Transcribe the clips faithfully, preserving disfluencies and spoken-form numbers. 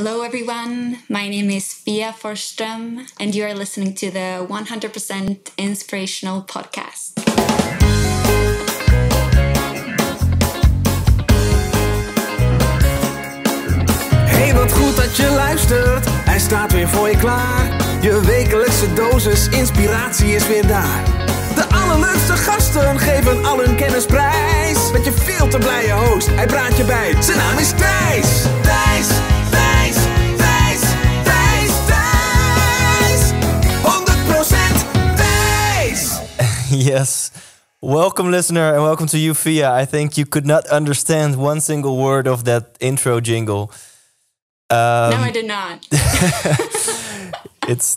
Hello everyone, my name is Fia Forssström and you are listening to the one hundred percent Inspirational Podcast. Hey, wat goed dat je luistert, hij staat weer voor je klaar. Je wekelijkse dosis inspiratie is weer daar. De allerleukste gasten geven al hun kennis prijs. Met je veel te blije host, hij praat je bij. Zijn naam is Thijs, Thijs. Yes. Welcome, listener, and welcome to you, Fia. I think you could not understand one single word of that intro jingle. Um, no, I did not. It's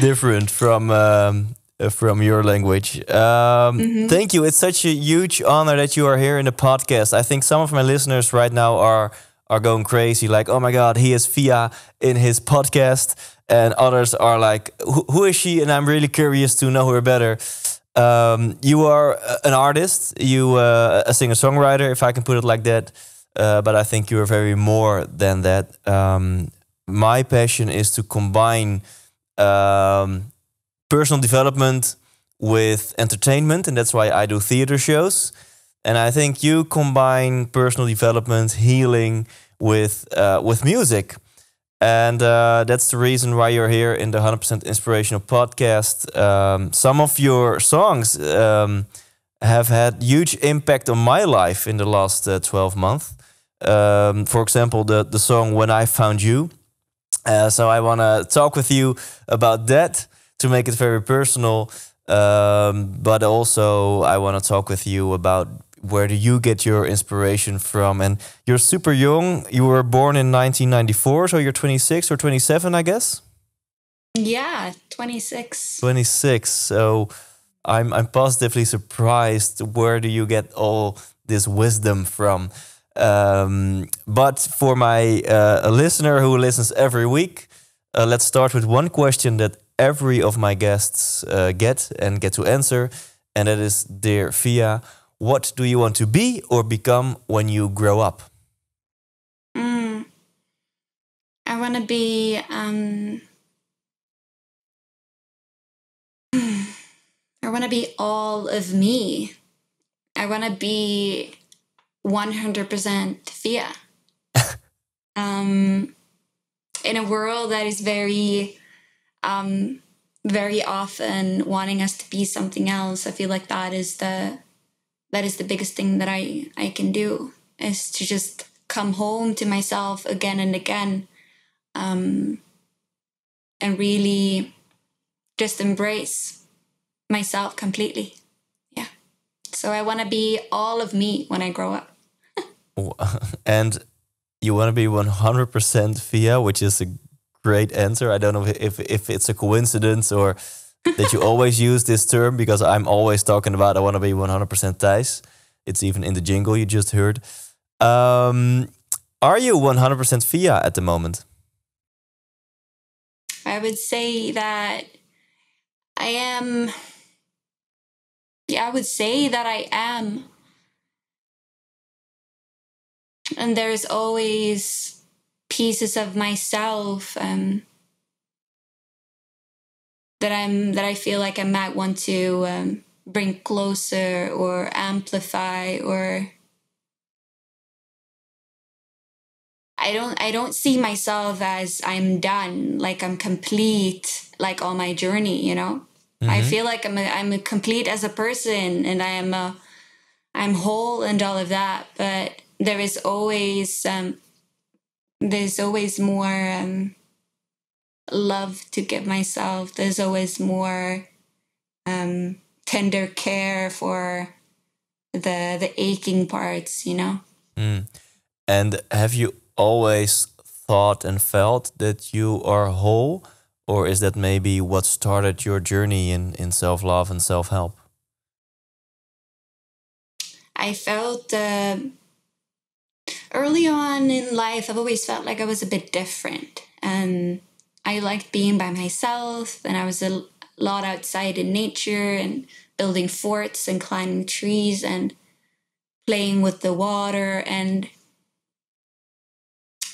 different from um, from your language. Um, mm-hmm. Thank you. It's such a huge honor that you are here in the podcast. I think some of my listeners right now are, are going crazy, like, oh my God, he is Fia in his podcast. And others are like, who, who is she? And I'm really curious to know her better. Um, you are an artist, you uh, a singer-songwriter, if I can put it like that. Uh, but I think you are very more than that. Um, my passion is to combine um, personal development with entertainment. And that's why I do theater shows. And I think you combine personal development, healing with, uh, with music. And uh, that's the reason why you're here in the one hundred percent Inspirational Podcast. Um, some of your songs um, have had huge impact on my life in the last uh, twelve months. Um, for example, the, the song When I Found You. Uh, so I want to talk with you about that to make it very personal. Um, but also I want to talk with you about where do you get your inspiration from? And you're super young. You were born in nineteen ninety-four, so you're twenty-six or twenty-seven, I guess? Yeah, twenty-six. twenty-six. So I'm I'm positively surprised. Where do you get all this wisdom from? Um, but for my uh, listener who listens every week, uh, let's start with one question that every of my guests uh, get and get to answer. And that is, dear Fia, what do you want to be or become when you grow up? Mm. I want to be... Um, I want to be all of me. I want to be one hundred percent Fia. um, in a world that is very... Um, very often wanting us to be something else. I feel like that is the... That is the biggest thing that I, I can do, is to just come home to myself again and again, um, and really just embrace myself completely. Yeah. So I want to be all of me when I grow up. And you want to be one hundred percent Fia, which is a great answer. I don't know if if it's a coincidence or... that you always use this term, because I'm always talking about I want to be one hundred percent Thijs. It's even in the jingle you just heard. Um, are you one hundred percent Fia at the moment? I would say that I am. Yeah, I would say that I am. And there's always pieces of myself um that I'm, that I feel like I might want to um, bring closer or amplify, or I don't, I don't see myself as I'm done, like I'm complete, like on my journey, you know. Mm-hmm. I feel like I'm, a, I'm a complete as a person, and I am, a, I'm whole and all of that. But there is always, um, there's always more. Um, love to give myself. There's always more um tender care for the the aching parts, you know. Mm. And have you always thought and felt that you are whole, or is that maybe what started your journey in in self-love and self-help? I felt uh, early on in life, I've always felt like I was a bit different, and I liked being by myself, and I was a lot outside in nature and building forts and climbing trees and playing with the water. And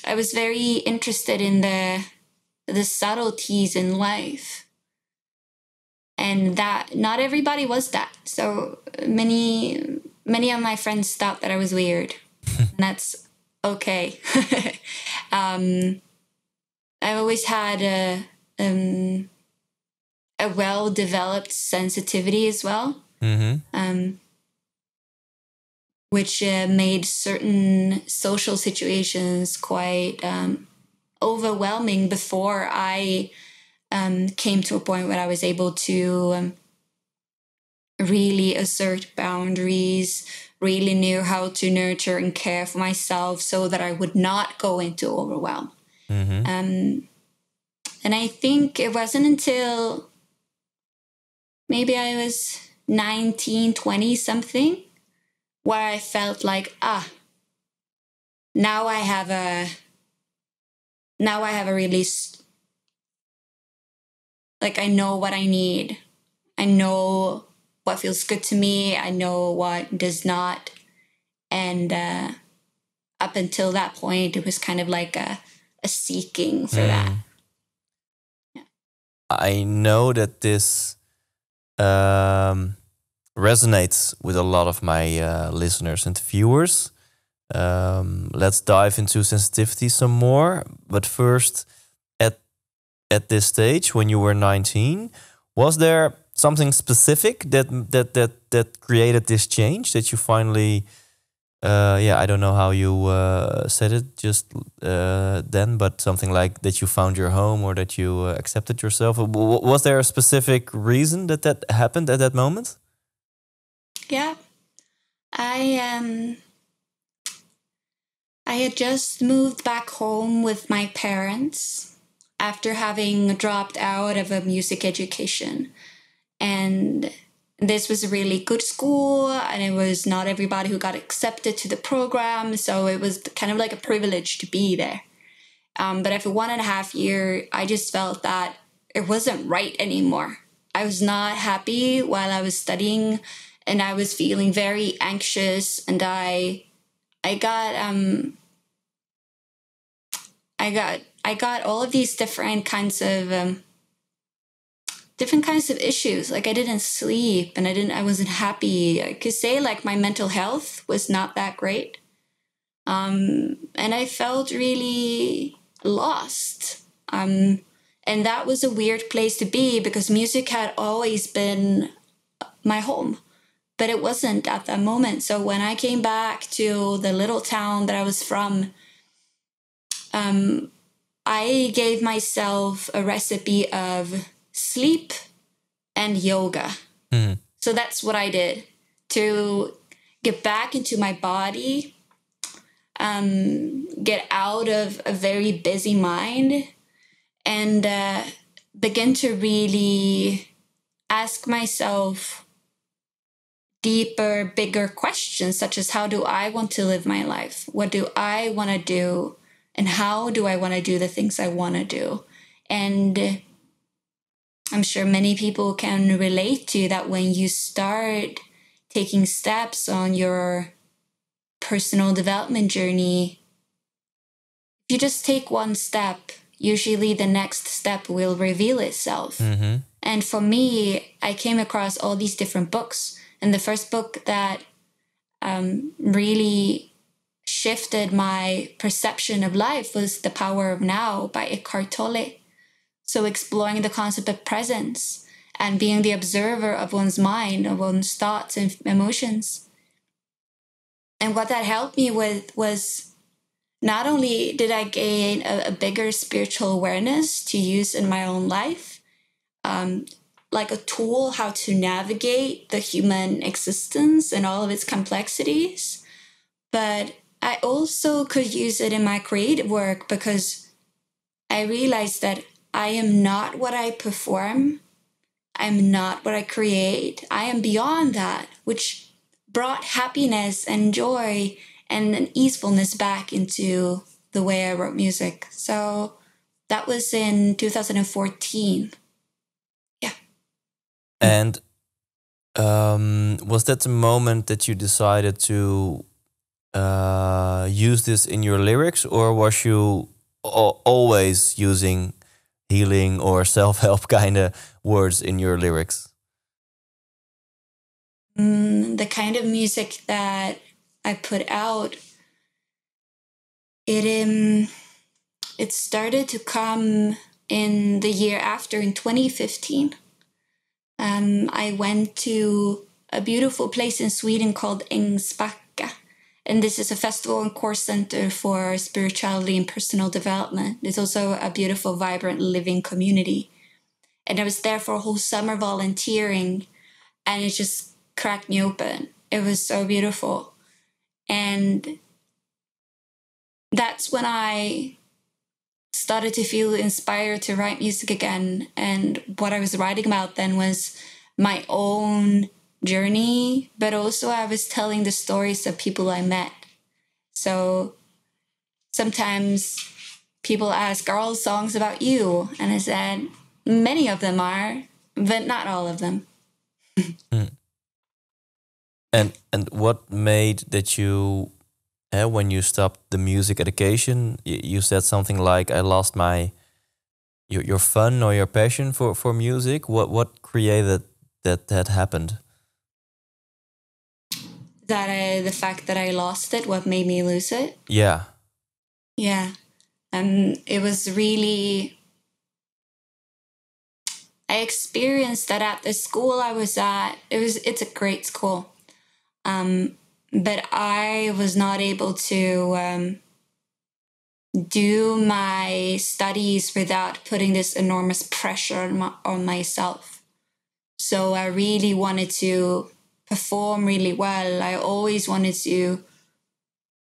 I was very interested in the the subtleties in life. And that not everybody was that. So many many of my friends thought that I was weird. And that's okay. um, I've always had a um, a well-developed sensitivity as well. Mm-hmm. Um, which uh, made certain social situations quite um, overwhelming before I um, came to a point where I was able to um, really assert boundaries, really knew how to nurture and care for myself so that I would not go into overwhelm. Mm-hmm. Um, and I think it wasn't until maybe I was nineteen, twenty something, where I felt like, ah, now I have a, now I have a release. Like, I know what I need. I know what feels good to me. I know what does not. And uh, up until that point, it was kind of like a, a seeking for mm. that. Yeah. I know that this um resonates with a lot of my uh, listeners and viewers. Um, let's dive into sensitivity some more. But first, at at this stage, when you were nineteen, was there something specific that that that that created this change? That you finally, uh, yeah, I don't know how you uh, said it just uh, then, but something like that you found your home or that you uh, accepted yourself. Was there a specific reason that that happened at that moment? Yeah, I um, I had just moved back home with my parents after having dropped out of a music education. And this was a really good school, and it was not everybody who got accepted to the program. So it was kind of like a privilege to be there. Um, but after one and a half year, I just felt that it wasn't right anymore. I was not happy while I was studying. And I was feeling very anxious, and I, I got, um, I got, I got all of these different kinds of, um, different kinds of issues. Like, I didn't sleep, and I didn't, I wasn't happy. I could say, like, my mental health was not that great, um, and I felt really lost. Um, and that was a weird place to be, because music had always been my home. But it wasn't at that moment. So when I came back to the little town that I was from, um, I gave myself a recipe of sleep and yoga. Mm. So that's what I did to get back into my body, um, get out of a very busy mind, and uh, begin to really ask myself deeper, bigger questions, such as, how do I want to live my life? What do I want to do? And how do I want to do the things I want to do? And I'm sure many people can relate to that. When you start taking steps on your personal development journey, if you just take one step, usually the next step will reveal itself. Mm-hmm. And for me, I came across all these different books. And the first book that um, really shifted my perception of life was The Power of Now by Eckhart Tolle. So exploring the concept of presence and being the observer of one's mind, of one's thoughts and emotions. And what that helped me with was, not only did I gain a, a bigger spiritual awareness to use in my own life, um, like a tool how to navigate the human existence and all of its complexities. But I also could use it in my creative work, because I realized that I am not what I perform. I'm not what I create. I am beyond that, which brought happiness and joy and an easefulness back into the way I wrote music. So that was in two thousand fourteen. And um, was that the moment that you decided to uh, use this in your lyrics, or was you a- always using healing or self-help kind of words in your lyrics? Mm, the kind of music that I put out, it um, it started to come in the year after, in twenty fifteen. Um, I went to a beautiful place in Sweden called Engspak. And this is a festival and course center for spirituality and personal development. It's also a beautiful, vibrant, living community. And I was there for a whole summer volunteering, and it just cracked me open. It was so beautiful. And that's when I started to feel inspired to write music again. And what I was writing about then was my own journey, but also I was telling the stories of people I met. So sometimes people ask, are all songs about you? And I said, many of them are, but not all of them. Mm. And and what made that you, uh, when you stopped the music education, you, you said something like, I lost my, your, your fun or your passion for, for music. What, what created that that happened? That I, the fact that I lost it, what made me lose it? Yeah. Yeah. Um, it was really... I experienced that at the school I was at. It was, it's a great school. Um, but I was not able to um, do my studies without putting this enormous pressure on, my, on myself. So I really wanted to perform really well. I always wanted to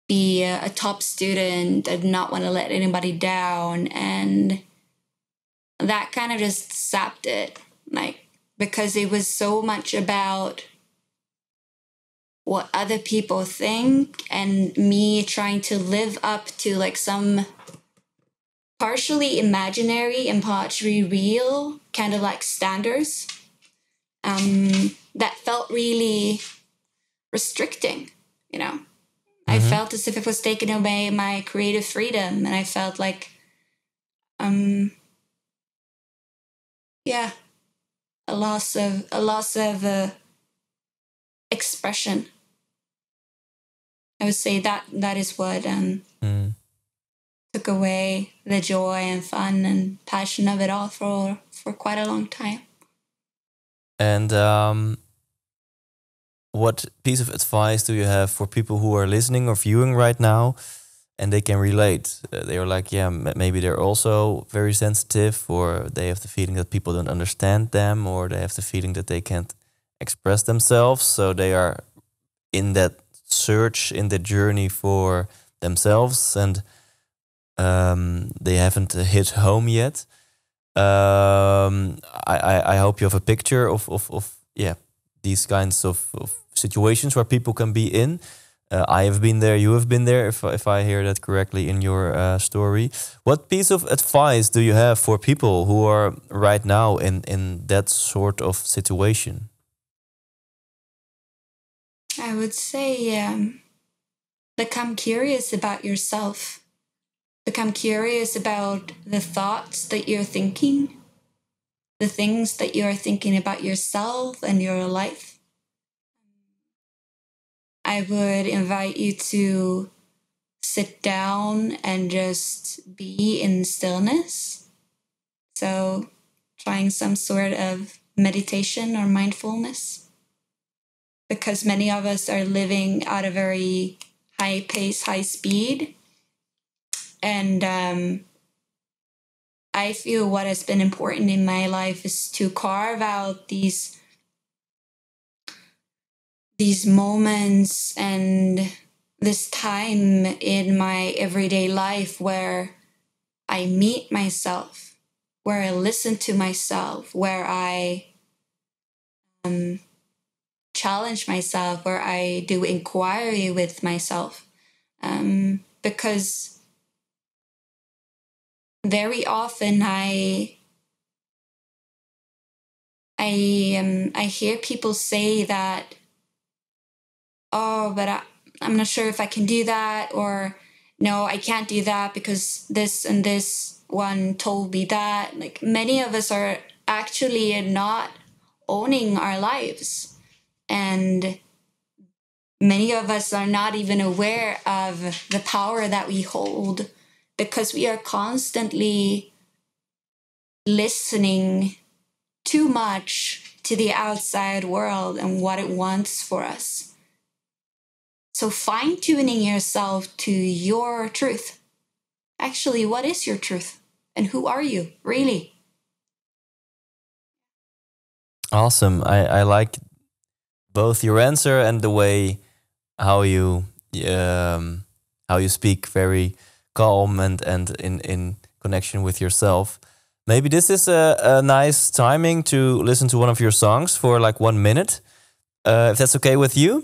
be a, a top student. I did not want to let anybody down, and that kind of just sapped it, like, because it was so much about what other people think and me trying to live up to like some partially imaginary and partially real kind of like standards. Um, that felt really restricting, you know. Mm-hmm. I felt as if it was taking away my creative freedom, and I felt like, um, yeah, a loss of a loss of uh, expression. I would say that that is what um, mm. took away the joy and fun and passion of it all for for quite a long time. And um, what piece of advice do you have for people who are listening or viewing right now and they can relate? Uh, they are like, yeah, m- maybe they're also very sensitive, or they have the feeling that people don't understand them, or they have the feeling that they can't express themselves. So they are in that search, in the journey for themselves, and um, they haven't hit home yet. Um, I, I, I hope you have a picture of, of, of yeah, these kinds of, of situations where people can be in. Uh, I have been there, you have been there, if, if I hear that correctly in your uh, story. What piece of advice do you have for people who are right now in, in that sort of situation? I would say um, become curious about yourself. Become curious about the thoughts that you're thinking, the things that you're thinking about yourself and your life. I would invite you to sit down and just be in stillness. So trying some sort of meditation or mindfulness, because many of us are living at a very high pace, high speed. And um, I feel what has been important in my life is to carve out these these moments and this time in my everyday life where I meet myself, where I listen to myself, where I um, challenge myself, where I do inquiry with myself. Um, because... Very often I I um I hear people say that, oh, but I, I'm not sure if I can do that, or no, I can't do that because this and this one told me that. Like, many of us are actually not owning our lives, and many of us are not even aware of the power that we hold because we are constantly listening too much to the outside world and what it wants for us. So fine-tuning yourself to your truth. Actually, what is your truth? And who are you, really? Awesome. I, I like both your answer and the way how you um, how you speak, very calm and, and in, in connection with yourself. Maybe this is a, a nice timing to listen to one of your songs for like one minute, uh, if that's okay with you.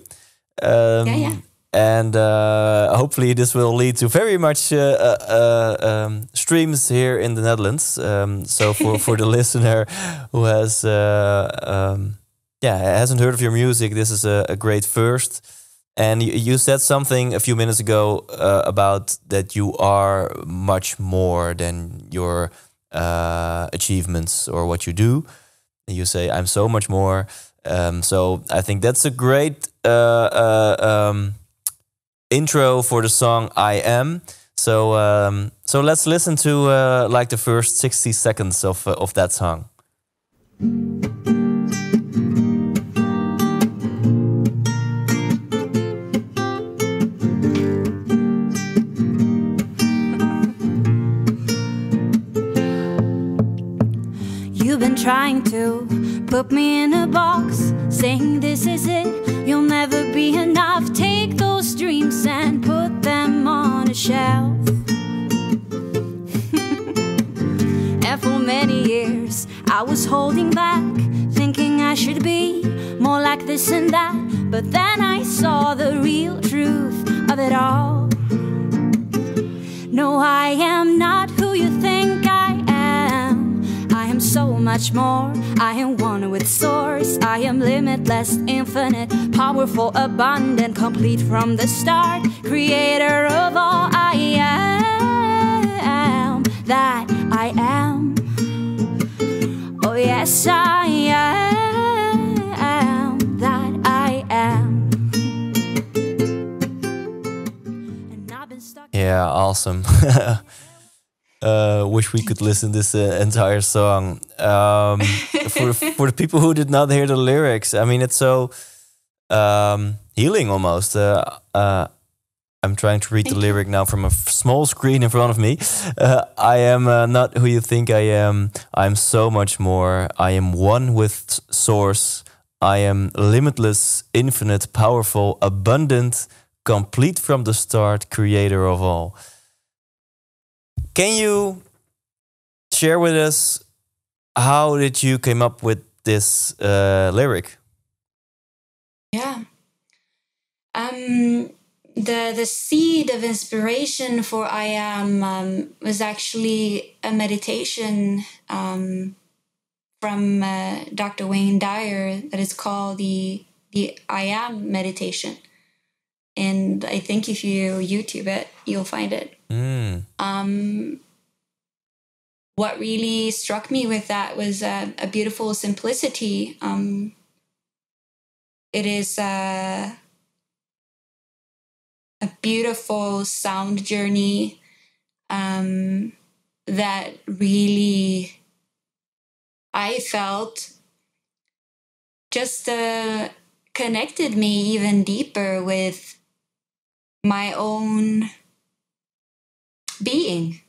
Um, yeah, yeah. And uh, hopefully this will lead to very much uh, uh, um, streams here in the Netherlands. Um, so for, for the listener who has uh, um, yeah hasn't heard of your music, this is a, a great first. And you, you said something a few minutes ago uh, about that you are much more than your uh, achievements or what you do. You say, I'm so much more. Um, so I think that's a great uh, uh, um, intro for the song I Am. So um, so let's listen to uh, like the first sixty seconds of, uh, of that song. You've been trying to put me in a box, saying this is it, you'll never be enough. Take those dreams and put them on a shelf. And for many years I was holding back, thinking I should be more like this and that. But then I saw the real truth of it all. No, I am not who you think I am. I am so much more. I am one with source. I am limitless, infinite, powerful, abundant, complete from the start, creator of all. I am that I am. Oh yes, I am that I am. And I've been stuck. Yeah, awesome. Uh, wish we could listen to this uh, entire song. Um, for for the people who did not hear the lyrics, I mean, it's so um, healing almost. Uh, uh, I'm trying to read the lyric now from a small screen in front of me. Uh, I am uh, not who you think I am. I'm so much more. I am one with source. I am limitless, infinite, powerful, abundant, complete from the start, creator of all. Can you share with us how did you came up with this uh, lyric? Yeah, um, the the seed of inspiration for I Am um, was actually a meditation um, from uh, Doctor Wayne Dyer that is called the the I Am meditation, and I think if you YouTube it, you'll find it. Mm. Um, what really struck me with that was uh, a beautiful simplicity. Um, it is uh, a beautiful sound journey um, that really I felt just uh, connected me even deeper with my own being.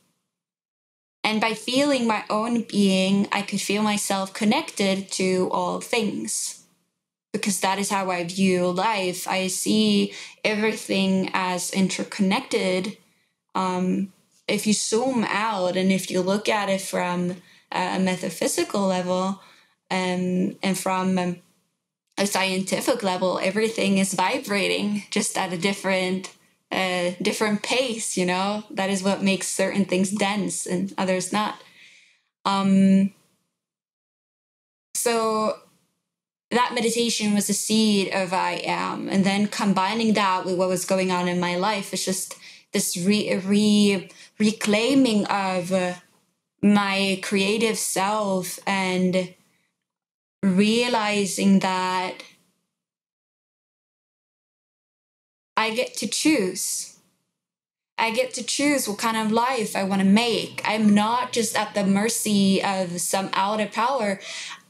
And by feeling my own being, I could feel myself connected to all things, because that is how I view life. I see everything as interconnected. Um, if you zoom out and if you look at it from a metaphysical level um, and from a scientific level, everything is vibrating just at a different a different pace, you know. That is what makes certain things dense and others not. Um, so that meditation was the seed of I Am. And then combining that with what was going on in my life, it's just this re, re reclaiming of uh, my creative self and realizing that I get to choose. I get to choose what kind of life I want to make. I'm not just at the mercy of some outer power.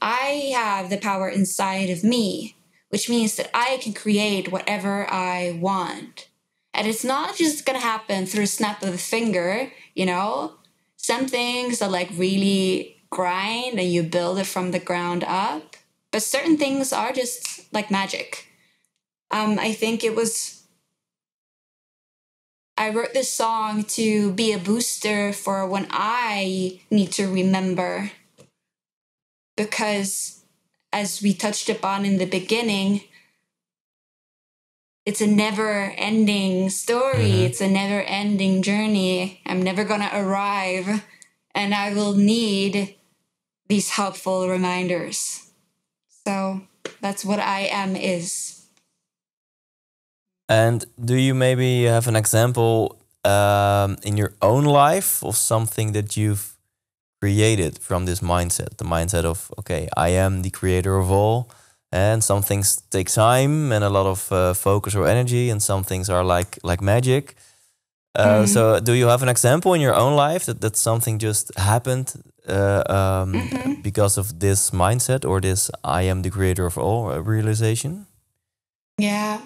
I have the power inside of me, which means that I can create whatever I want. And it's not just going to happen through a snap of a finger, you know? Some things are like really grind and you build it from the ground up. But certain things are just like magic. Um, I think it was... I wrote this song to be a booster for when I need to remember. Because as we touched upon in the beginning, it's a never-ending story. Mm-hmm. It's a never-ending journey. I'm never going to arrive. And I will need these helpful reminders. So that's what I Am is. And do you maybe have an example um, in your own life of something that you've created from this mindset? The mindset of, okay, I am the creator of all. And some things take time and a lot of uh, focus or energy. And some things are like like magic. Uh, mm. So do you have an example in your own life that, that something just happened uh, um, mm-hmm. because of this mindset or this I am the creator of all realization? Yeah.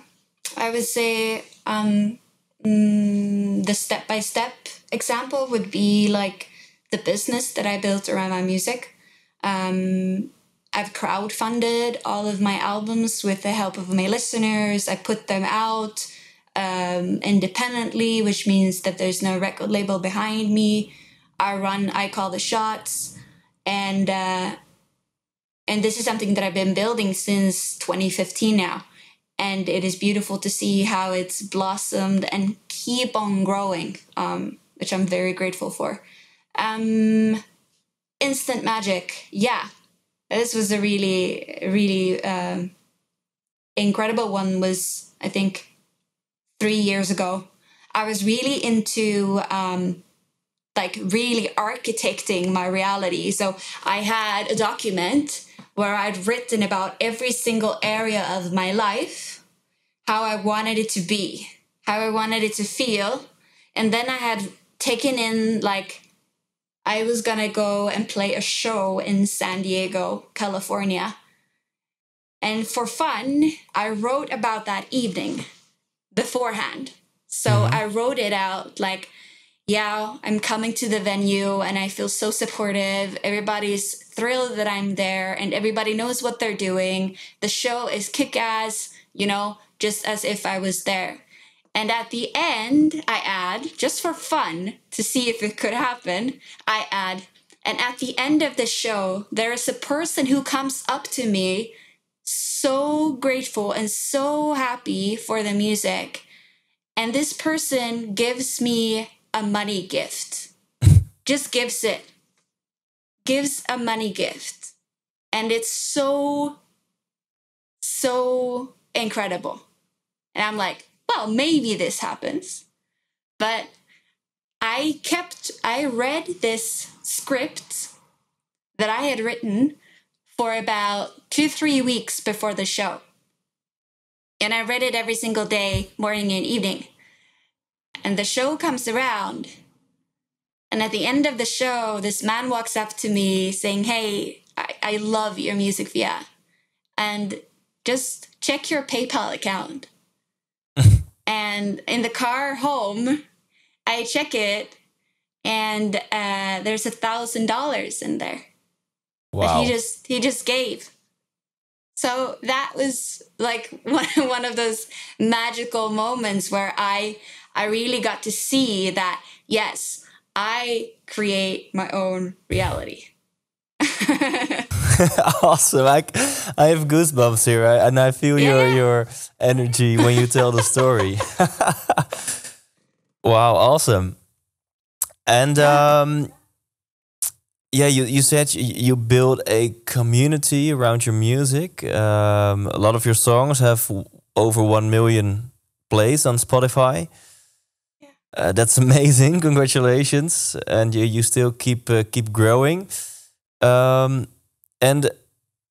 I would say um, mm, the step-by-step example would be like the business that I built around my music. Um, I've crowdfunded all of my albums with the help of my listeners. I put them out um, independently, which means that there's no record label behind me. I run, I call the shots. And, uh, and this is something that I've been building since twenty fifteen now. And it is beautiful to see how it's blossomed and keep on growing, um, which I'm very grateful for. Um, instant magic. Yeah, this was a really, really um, incredible one was, I think, three years ago. I was really into... Um, like really architecting my reality. So I had a document where I'd written about every single area of my life, how I wanted it to be, how I wanted it to feel. And then I had taken in, like, I was gonna go and play a show in San Diego, California. And for fun, I wrote about that evening beforehand. So mm-hmm. I wrote it out like, yeah, I'm coming to the venue and I feel so supportive. Everybody's thrilled that I'm there and everybody knows what they're doing. The show is kick-ass, you know, just as if I was there. And at the end, I add, just for fun, to see if it could happen, I add, and at the end of the show, there is a person who comes up to me so grateful and so happy for the music. And this person gives me a money gift, just gives it, gives a money gift. And it's so, so incredible. And I'm like, well, maybe this happens. But I kept, I read this script that I had written for about two, three weeks before the show. And I read it every single day, morning and evening. And the show comes around. And at the end of the show, this man walks up to me saying, hey, I, I love your music, Fia. And just check your PayPal account. And in the car home, I check it. And uh, there's a thousand dollars in there. Wow. That he just he just gave. So that was like one, one of those magical moments where I... I really got to see that, yes, I create my own reality. Awesome. I, I have goosebumps here, right? And I feel yeah. your your energy when you tell the story. Wow, awesome. And um, yeah, you, you said you build a community around your music. Um, a lot of your songs have over one million plays on Spotify. Yeah. Uh, that's amazing. Congratulations. And you, you still keep uh, keep growing. Um, and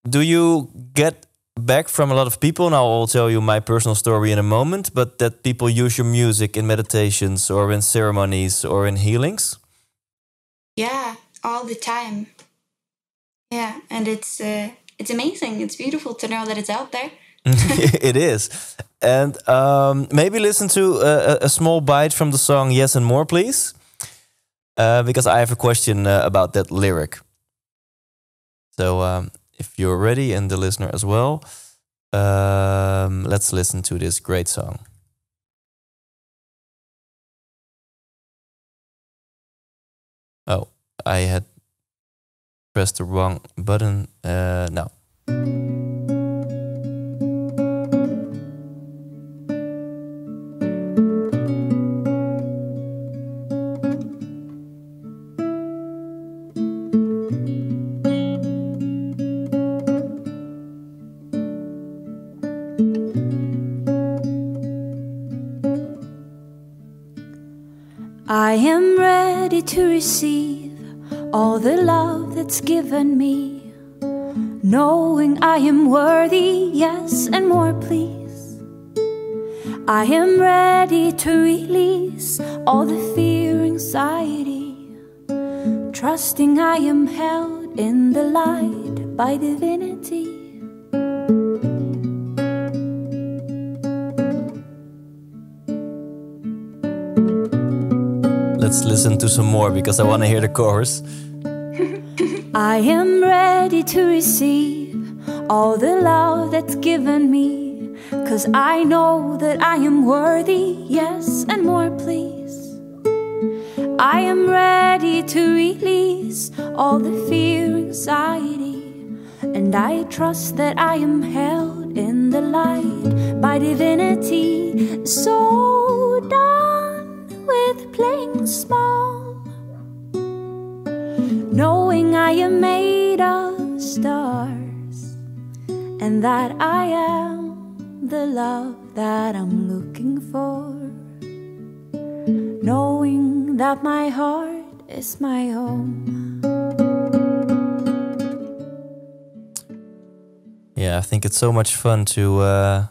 do you get back from a lot of people? Now I'll tell you my personal story in a moment, but that people use your music in meditations or in ceremonies or in healings? Yeah, all the time. Yeah, and it's uh, it's amazing. It's beautiful to know that it's out there. It is. And um, maybe listen to a, a small bite from the song Yes and More, please. Uh, because I have a question uh, about that lyric. So um, if you're ready, and the listener as well, um, let's listen to this great song. Oh, I had pressed the wrong button uh, now. I am ready to receive all the love that's given me, knowing I am worthy, yes and more please. I am ready to release all the fear, anxiety, trusting I am held in the light by divinity. Let's listen to some more because I want to hear the chorus. I am ready to receive all the love that's given me, 'cause I know that I am worthy, yes and more please. I am ready to release all the fear, anxiety, and I trust that I am held in the light by divinity. So dark with playing small, knowing I am made of stars, and that I am the love that I'm looking for, knowing that my heart is my home. Yeah, I think it's so much fun to uh,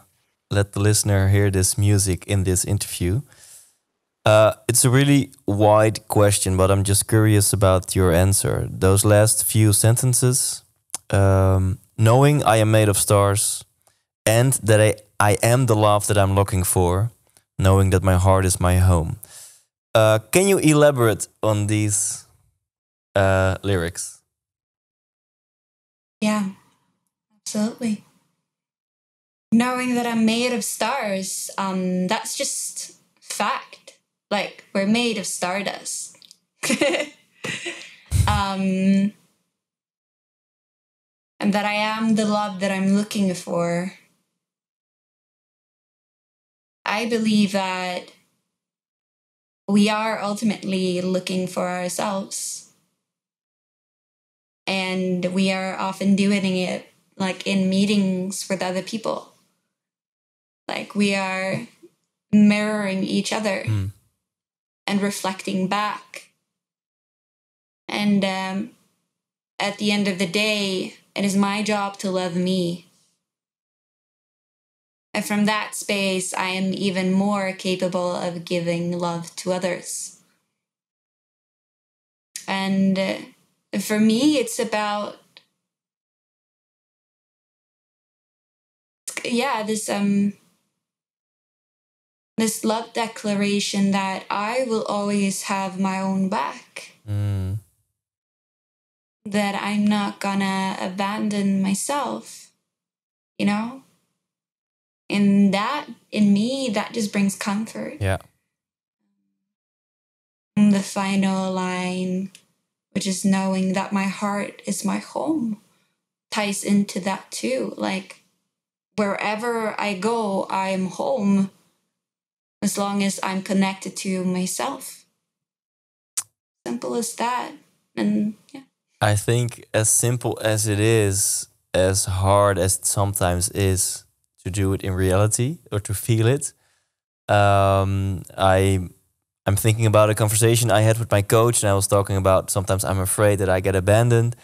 let the listener hear this music in this interview. Uh, it's a really wide question, but I'm just curious about your answer. Those last few sentences, um, knowing I am made of stars and that I, I am the love that I'm looking for, knowing that my heart is my home. Uh, can you elaborate on these uh, lyrics? Yeah, absolutely. Knowing that I'm made of stars, um, that's just fact. Like, we're made of stardust. um, and that I am the love that I'm looking for. I believe that we are ultimately looking for ourselves. And we are often doing it, like, in meetings with other people. Like, we are mirroring each other. Mm. And reflecting back. And um, at the end of the day, it is my job to love me. And from that space, I am even more capable of giving love to others. And uh, for me, it's about, yeah, this, um, this love declaration that I will always have my own back. Mm. That I'm not gonna abandon myself, you know? And that, in me, that just brings comfort. Yeah. And the final line, which is knowing that my heart is my home, ties into that too. Like, wherever I go, I'm home. As long as I'm connected to myself. Simple as that. And yeah. I think as simple as it is, as hard as it sometimes is to do it in reality or to feel it, um, I, I'm thinking about a conversation I had with my coach, and I was talking about sometimes I'm afraid that I get abandoned.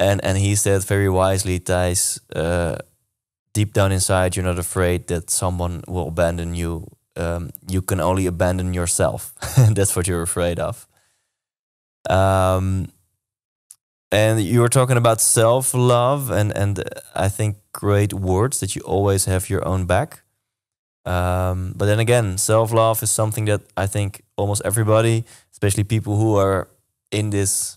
And and he said very wisely, Thijs, uh, deep down inside, you're not afraid that someone will abandon you. Um, you can only abandon yourself. That's what you're afraid of. Um, and you were talking about self-love, and, and I think great words, that you always have your own back. Um, but then again, self-love is something that I think almost everybody, especially people who are in this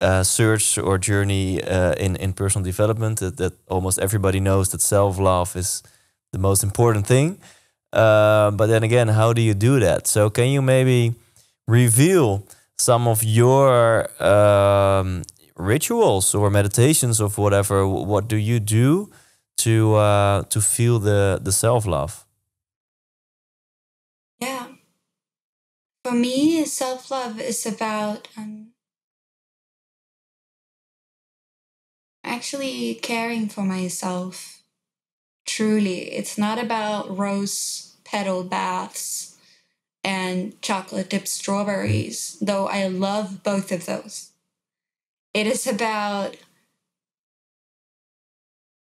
Uh, search or journey uh, in, in personal development, that, that almost everybody knows that self-love is the most important thing. Uh, but then again, how do you do that? So can you maybe reveal some of your um, rituals or meditations or whatever? What do you do to uh, to feel the, the self-love? Yeah. For me, self-love is about... Um actually caring for myself, truly. It's not about rose petal baths and chocolate dipped strawberries, though I love both of those. It is about,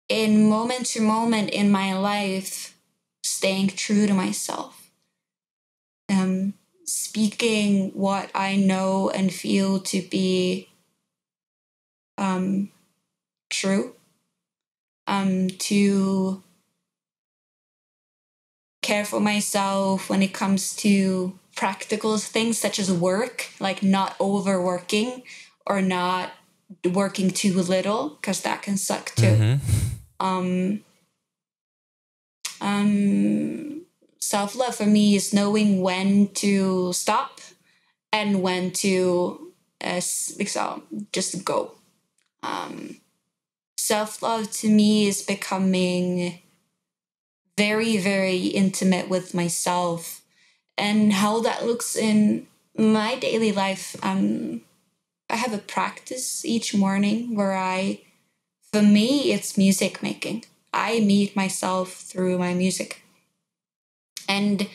in moment to moment in my life, staying true to myself, um, speaking what I know and feel to be um, true, um, to care for myself when it comes to practical things such as work, like not overworking or not working too little, because that can suck too. Mm-hmm. Um, um, self-love for me is knowing when to stop and when to uh, just go. Um, Self-love to me is becoming very, very intimate with myself, and how that looks in my daily life. Um, I have a practice each morning where I, for me, it's music making. I meet myself through my music. And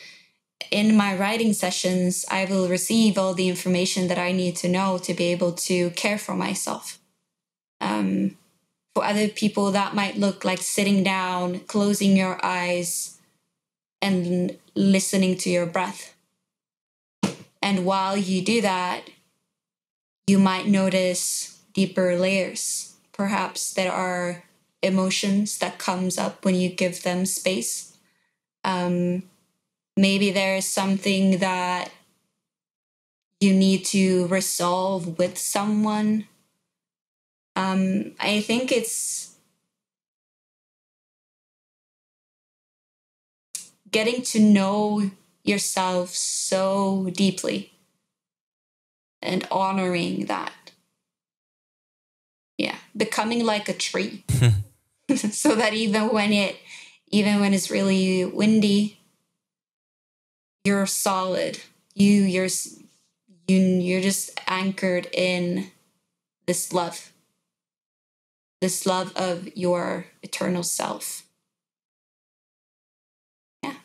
in my writing sessions, I will receive all the information that I need to know to be able to care for myself. Um... For other people, that might look like sitting down, closing your eyes, and listening to your breath. And while you do that, you might notice deeper layers. Perhaps there are emotions that comes up when you give them space. Um, maybe there is something that you need to resolve with someone. Um, I think it's getting to know yourself so deeply and honoring that. Yeah, becoming like a tree. So that even when it, even when it's really windy, you're solid. You, you're, you, you're just anchored in this love. This love of your eternal self. Yeah.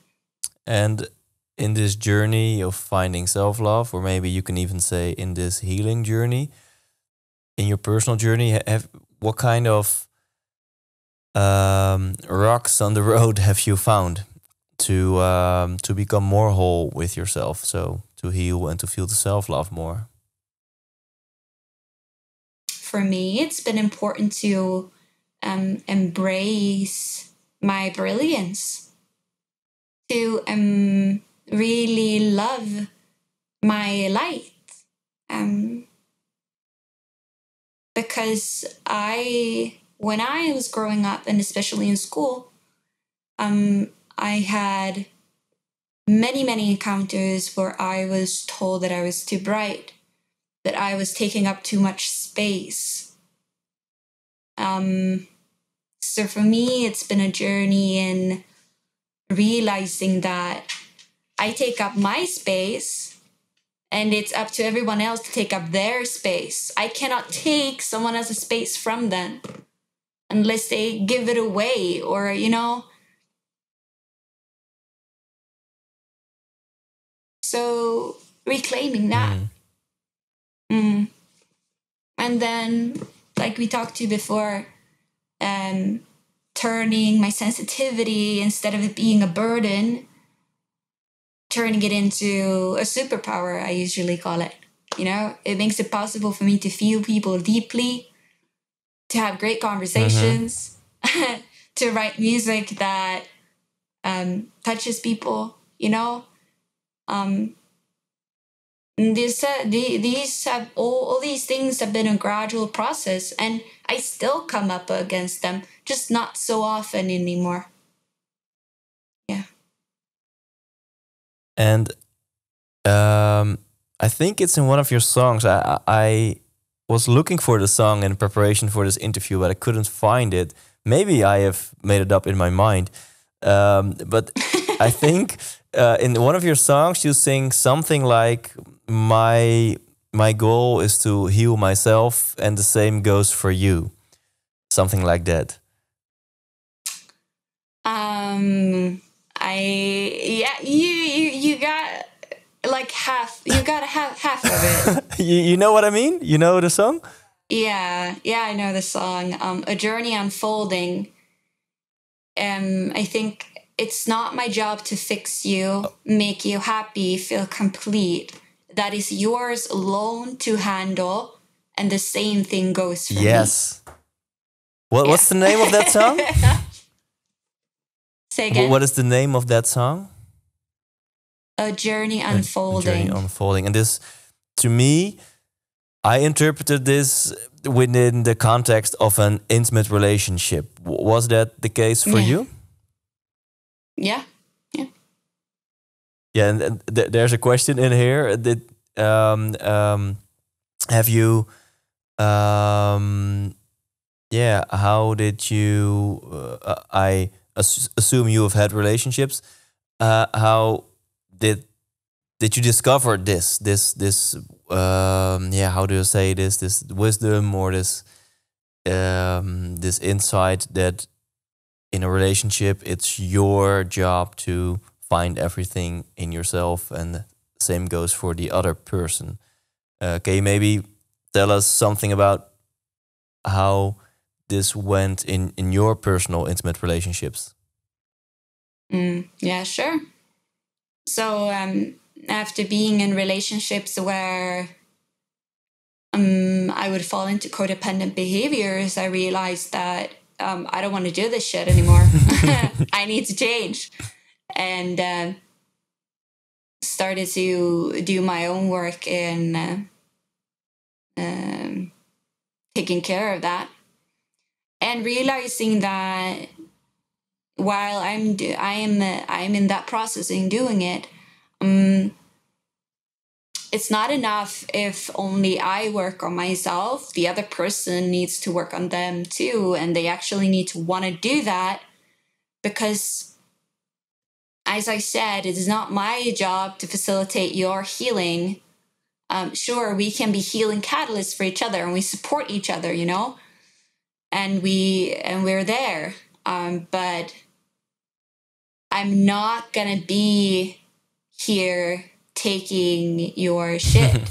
And in this journey of finding self-love, or maybe you can even say in this healing journey, in your personal journey, have, what kind of um, rocks on the road have you found to um, to become more whole with yourself, so to heal and to feel the self-love more? For me, it's been important to um, embrace my brilliance, to um, really love my light, um, because I, when I was growing up, and especially in school, um, I had many, many encounters where I was told that I was too bright, that I was taking up too much space. Um, so for me, it's been a journey in realizing that I take up my space, And it's up to everyone else to take up their space. I cannot take someone else's space from them unless they give it away or, you know. So reclaiming that. Mm. Mm. And then, like we talked to before, um, turning my sensitivity, instead of it being a burden, turning it into a superpower, I usually call it. You know, it makes it possible for me to feel people deeply, to have great conversations, uh-huh. to write music that um, touches people, you know. Um, this, uh, the, these have all, all these things have been a gradual process, and I still come up against them, just not so often anymore. Yeah. And um, I think it's in one of your songs. I, I was looking for the song in preparation for this interview, but I couldn't find it. Maybe I have made it up in my mind. Um, but I think uh, in one of your songs, you sing something like, my my goal is to heal myself, and the same goes for you. Something like that. Um, I yeah, you you you got like half. You got half half of it. you you know what I mean? You know the song? Yeah, yeah, I know the song. Um, A Journey Unfolding. Um, I think it's not my job to fix you, make you happy, feel complete. That is yours alone to handle. And the same thing goes for yes. me. Yes. What, yeah. What's the name of that song? Say again. What is the name of that song? A Journey Unfolding. A Journey Unfolding. And this, to me, I interpreted this within the context of an intimate relationship. Was that the case for yeah. you? Yeah, yeah. Yeah, and, and th there's a question in here. Did, um, um, have you, um, yeah, how did you, uh, I ass assume you have had relationships. Uh, how did, did you discover this, this, this, Um, yeah, how do you say this? This wisdom or this, um, this insight that in a relationship, it's your job to find everything in yourself, and the same goes for the other person. Uh, can you maybe tell us something about how this went in in your personal intimate relationships? Mm, yeah, sure. So, um. after being in relationships where um, I would fall into codependent behaviors, I realized that um, I don't want to do this shit anymore. I need to change. And uh, started to do my own work in uh, um, taking care of that. And realizing that while I'm, do I am, uh, I'm in that process in doing it, Um, it's not enough if only I work on myself. The other person needs to work on them too, and they actually need to want to do that, because, as I said, it is not my job to facilitate your healing. Um, sure, we can be healing catalysts for each other, and we support each other, you know, and we and we're there. Um, but I'm not gonna be here taking your shit.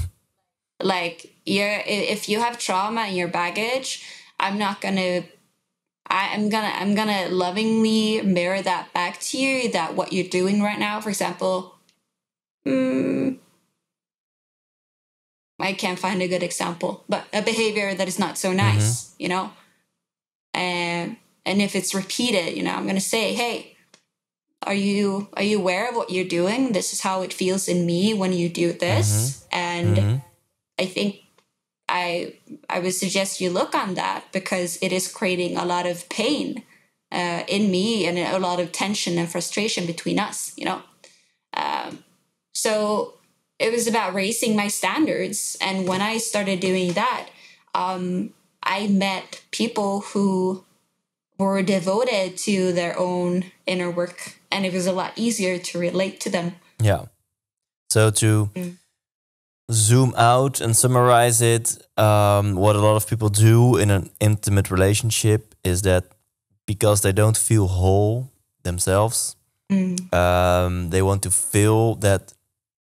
Like, you're, if you have trauma in your baggage, I'm not gonna I, I'm gonna I'm gonna lovingly mirror that back to you, that what you're doing right now, for example. mm, I can't find a good example, but a behavior that is not so nice, mm-hmm. you know, and and if it's repeated, you know, I'm gonna say, hey, Are you are you aware of what you're doing? This is how it feels in me when you do this. Mm-hmm. And mm-hmm. I think I I would suggest you look on that, because it is creating a lot of pain uh, in me, and a lot of tension and frustration between us, you know. Um, so it was about raising my standards. And when I started doing that, um, I met people who were devoted to their own inner work, and it was a lot easier to relate to them. Yeah. So to mm. zoom out and summarize it, um, what a lot of people do in an intimate relationship is that because they don't feel whole themselves, mm. um, they want to fill that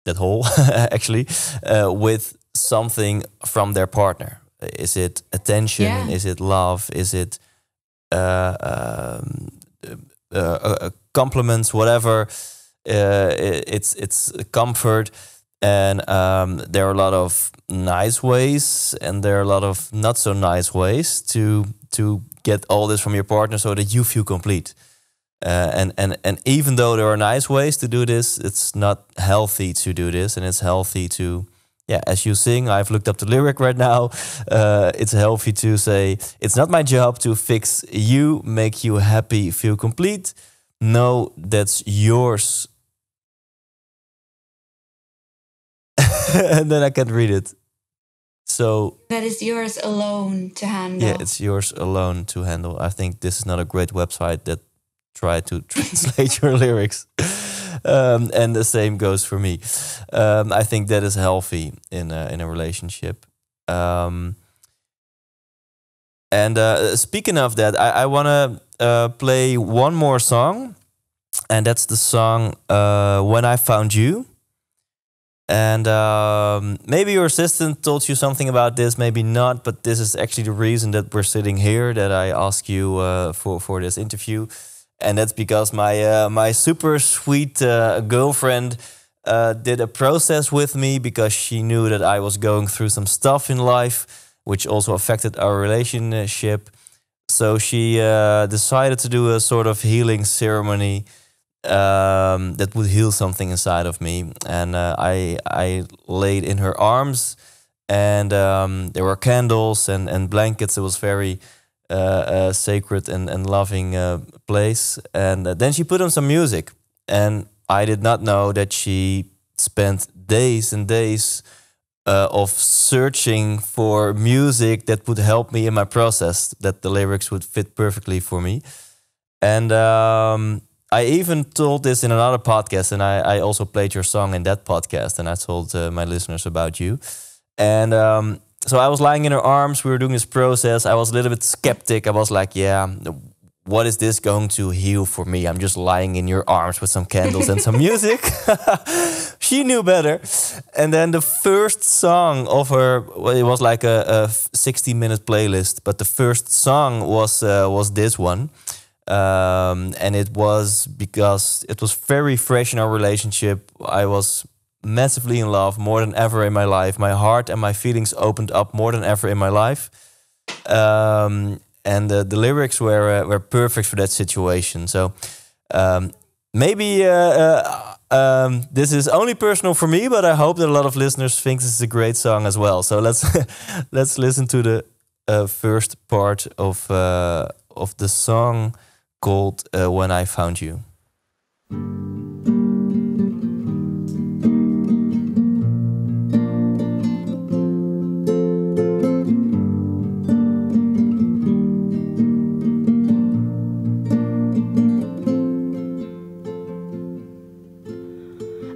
that hole actually uh, with something from their partner. Is it attention? Yeah. Is it love? Is it uh, um, uh, uh, compliments? Whatever. Uh, it, it's it's comfort. And um, there are a lot of nice ways and there are a lot of not so nice ways to to get all this from your partner so that you feel complete. Uh, and, and, and even though there are nice ways to do this, it's not healthy to do this. And it's healthy to, yeah, as you sing, I've looked up the lyric right now. Uh, it's healthy to say, it's not my job to fix you, make you happy, feel complete. No, that's yours. And then I can't read it. So that is yours alone to handle. Yeah, it's yours alone to handle. I think this is not a great website that tried to translate your lyrics. Um, and the same goes for me. Um, I think that is healthy in a, in a relationship. Um, and uh, speaking of that, I, I want to uh, play one more song. And that's the song uh, When I Found You. And um, maybe your assistant told you something about this, maybe not, but this is actually the reason that we're sitting here, that I ask you uh, for, for this interview. And that's because my uh, my super sweet uh, girlfriend uh, did a process with me because she knew that I was going through some stuff in life, which also affected our relationship. So she uh, decided to do a sort of healing ceremony Um, that would heal something inside of me. And uh, I I laid in her arms, and um, there were candles and, and blankets. It was very uh, a sacred and, and loving uh, place. And then she put on some music. And I did not know that she spent days and days uh, of searching for music that would help me in my process, that the lyrics would fit perfectly for me. And Um, I even told this in another podcast, and I, I also played your song in that podcast, and I told uh, my listeners about you. And um, so I was lying in her arms, we were doing this process, I was a little bit skeptic, I was like, yeah, what is this going to heal for me? I'm just lying in your arms with some candles and some music. She knew better. And then the first song of her, well, it was like a sixty-minute playlist, but the first song was uh, was this one. Um, and it was because it was very fresh in our relationship. I was massively in love, more than ever in my life. My heart and my feelings opened up more than ever in my life. Um, and the, the lyrics were uh, were perfect for that situation. So um, maybe uh, uh, um, this is only personal for me, but I hope that a lot of listeners think this is a great song as well. So let's let's listen to the uh, first part of uh, of the song called uh, When I Found You.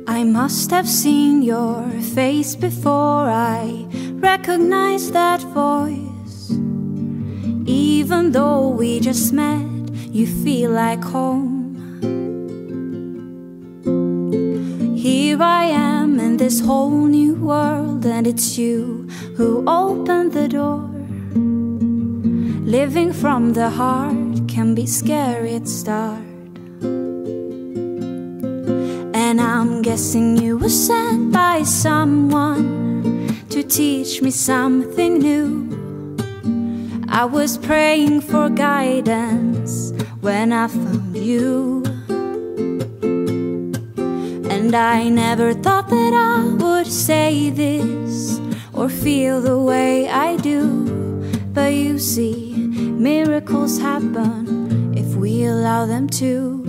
I must have seen your face before I recognized that voice. Even though we just met, you feel like home. Here I am in this whole new world, and it's you who opened the door. Living from the heart can be scary at start. And I'm guessing you were sent by someone to teach me something new. I was praying for guidance when I found you. And I never thought that I would say this or feel the way I do. But you see, miracles happen if we allow them to.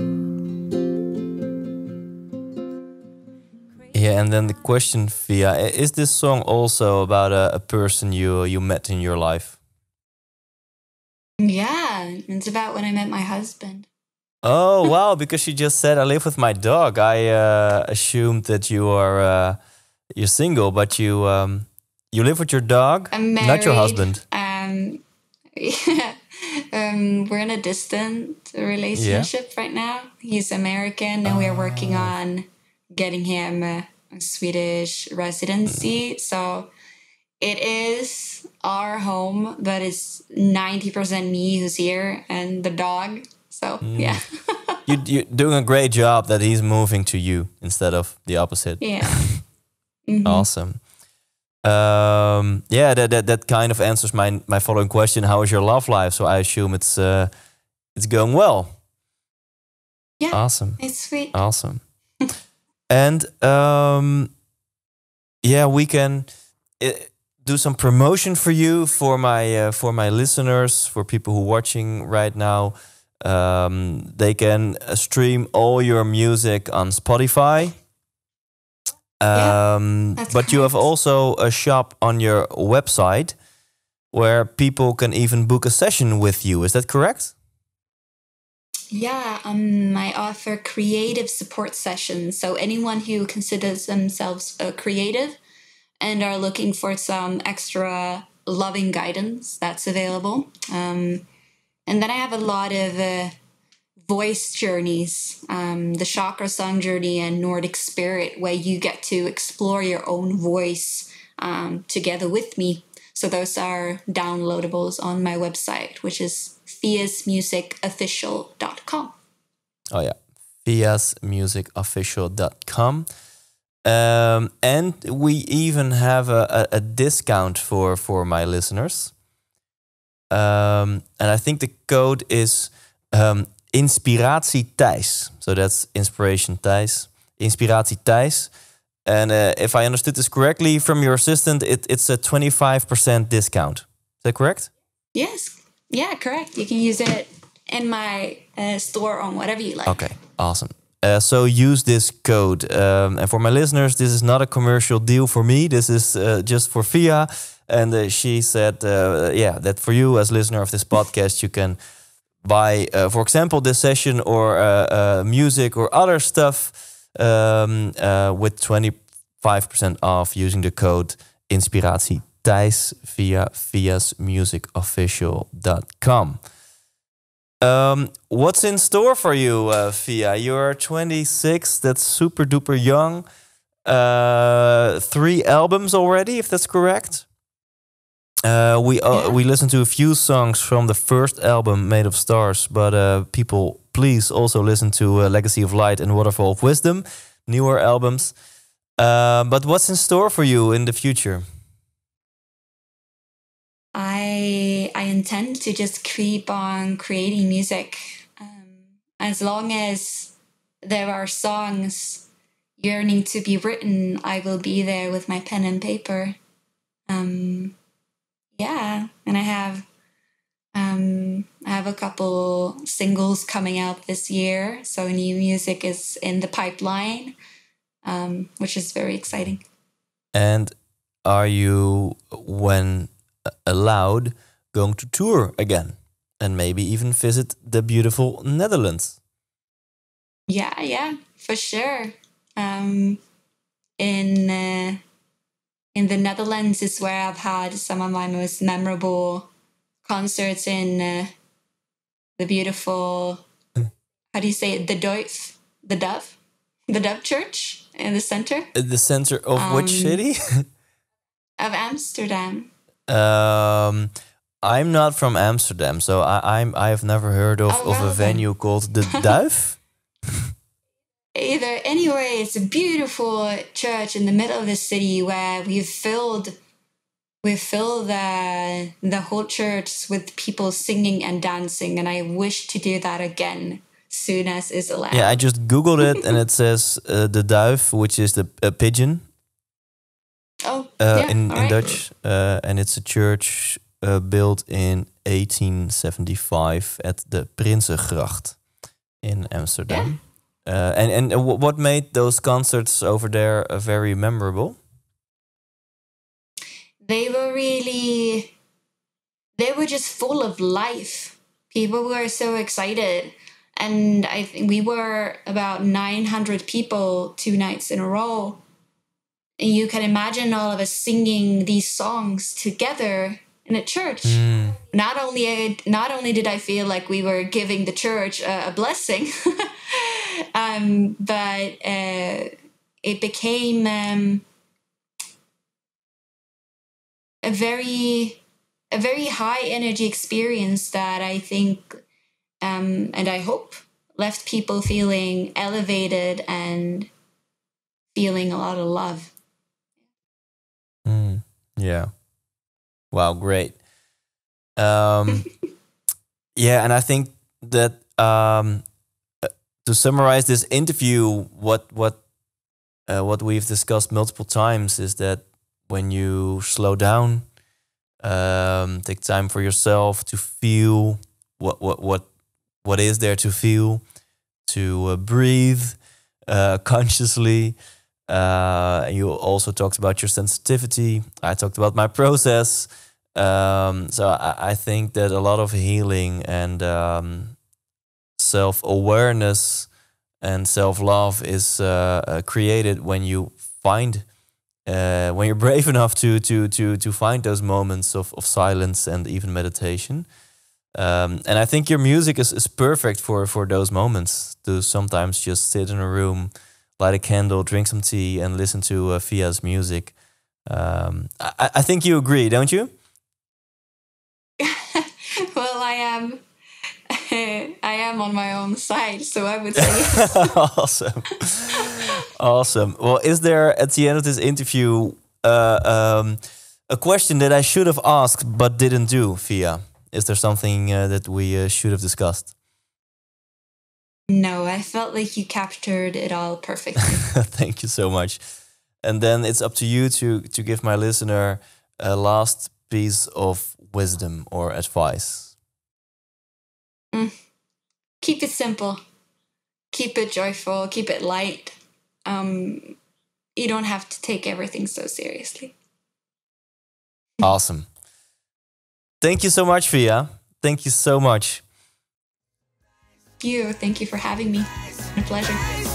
Yeah, and then the question, Fia, is this song also about a, a person you you met in your life? Yeah, it's about when I met my husband. Oh, wow, because she just said, I live with my dog. I uh, assumed that you are uh, you're single, but you um, you live with your dog, I'm married, not your husband. Um, yeah. um, we're in a distant relationship yeah. right now. He's American, and uh, we're working on getting him a Swedish residency. Mm. So it is our home, but it's ninety percent me who's here and the dog. So, mm. yeah. you, you're doing a great job that he's moving to you instead of the opposite. Yeah. Mm-hmm. Awesome. Um, yeah, that, that that kind of answers my my following question. How is your love life? So I assume it's uh, it's going well. Yeah. Awesome. It's sweet. Awesome. And um, yeah, we can uh, do some promotion for you, for my uh, for my listeners, for people who are watching right now. Um, they can uh, stream all your music on Spotify. Um, yeah, but correct. You have also a shop on your website where people can even book a session with you. Is that correct? Yeah, um, I offer creative support sessions. So anyone who considers themselves a creative and are looking for some extra loving guidance, that's available. Um, and then I have a lot of uh, voice journeys, um, the Chakra Song Journey and Nordic Spirit, where you get to explore your own voice um, together with me. So those are downloadables on my website, which is Fias Music Official dot com. Oh yeah, Fias Music Official dot com. Um, and we even have a, a, a discount for, for my listeners. Um, and I think the code is... Um, Inspiratie Thijs. So that's Inspiration Thijs. Inspiratie Thijs. And uh, if I understood this correctly from your assistant, it, it's a twenty-five percent discount. Is that correct? Yes. Yeah, correct. You can use it in my uh, store on whatever you like. Okay, awesome. Uh, so use this code. Um, and for my listeners, this is not a commercial deal for me. This is uh, just for Fia. And uh, she said, uh, yeah, that for you as listener of this podcast, you can... By, uh, for example, this session or uh, uh, music or other stuff um, uh, with twenty-five percent off using the code Inspiratie Thijs via Fias Music Official dot com. Um, what's in store for you, uh, Fia? You're twenty-six, that's super duper young. Uh, three albums already, if that's correct. Uh, we uh, yeah. we listened to a few songs from the first album, Made of Stars, but uh, people, please also listen to uh, Legacy of Light and Waterfall of Wisdom, newer albums. Uh, but what's in store for you in the future? I I intend to just keep on creating music. Um, as long as there are songs yearning to be written, I will be there with my pen and paper. Um... Yeah, and I have um, I have a couple singles coming out this year, so new music is in the pipeline, um, which is very exciting. And are you, when allowed, going to tour again and maybe even visit the beautiful Netherlands? Yeah, yeah, for sure. Um, in... Uh, In the Netherlands is where I've had some of my most memorable concerts in uh, the beautiful, how do you say it? The Duif, the Dove, the Dove Church in the center. The center of um, which city? Of Amsterdam. Um, I'm not from Amsterdam, so I, I'm I've never heard of, oh, of well, a venue then. Called the Duif. Either anyway, it's a beautiful church in the middle of the city where we've filled we filled the the whole church with people singing and dancing, and I wish to do that again soon as is allowed. Yeah, I just googled it and it says uh, the duif, which is the uh, pigeon. Oh, uh, yeah, in, all right. in Dutch, uh, and it's a church uh, built in eighteen seventy-five at the Prinsengracht in Amsterdam. Yeah. Uh, and and uh, what made those concerts over there uh, very memorable? They were really, they were just full of life. People were so excited. And I think we were about nine hundred people two nights in a row. And you can imagine all of us singing these songs together in a church. Mm. Not only not only did I feel like we were giving the church a, a blessing, um, but uh, it became um, a very a very high energy experience that I think um, and I hope left people feeling elevated and feeling a lot of love. Mm, yeah. Wow, great. Um, yeah, and I think that um, to summarize this interview, what what uh, what we've discussed multiple times is that when you slow down, um, take time for yourself to feel what what what what is there to feel, to uh, breathe uh, consciously. Uh, and you also talked about your sensitivity. I talked about my process. Um, so I, I think that a lot of healing and um, self-awareness and self-love is uh, uh, created when you find, uh, when you're brave enough to to to to find those moments of, of silence and even meditation. Um, and I think your music is, is perfect for, for those moments, to sometimes just sit in a room, light a candle, drink some tea, and listen to uh, Fia's music. Um, I, I think you agree, don't you? Well, I am. I am on my own side, so I would say. Awesome, awesome. Well, is there at the end of this interview uh, um, a question that I should have asked but didn't do, Fia? Is there something uh, that we uh, should have discussed? No, I felt like you captured it all perfectly. Thank you so much. And then it's up to you to to give my listener a last piece of wisdom or advice. Mm. Keep it simple. Keep it joyful. Keep it light. Um, you don't have to take everything so seriously. Awesome. Thank you so much, Fia. Thank you so much. You. Thank you for having me. It's a pleasure.